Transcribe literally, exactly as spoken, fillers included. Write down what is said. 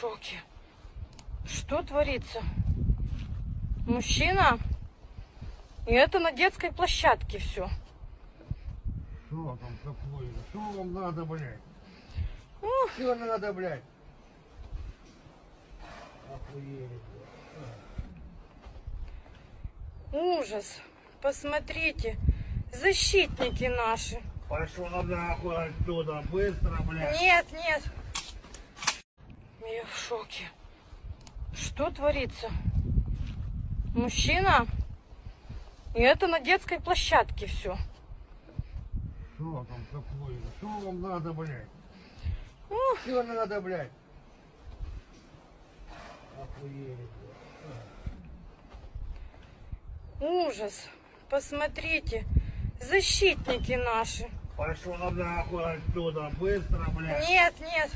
шоке. Что творится? Мужчина. И это на детской площадке все. Что там такое? Что вам надо, блядь? Ух. Что надо, блядь? Охуели, блядь. Ужас. Посмотрите. Защитники наши. Пошел нахуй отсюда. Быстро, блядь. Нет, нет. Я в шоке. Что творится? Мужчина. И это на детской площадке все. Что там такое? Что вам надо, блядь? Ух. Что надо, блядь? Охуели, блядь. Ужас. Посмотрите. Защитники наши. Пошел нахуй отсюда. Быстро, блядь. Нет, нет.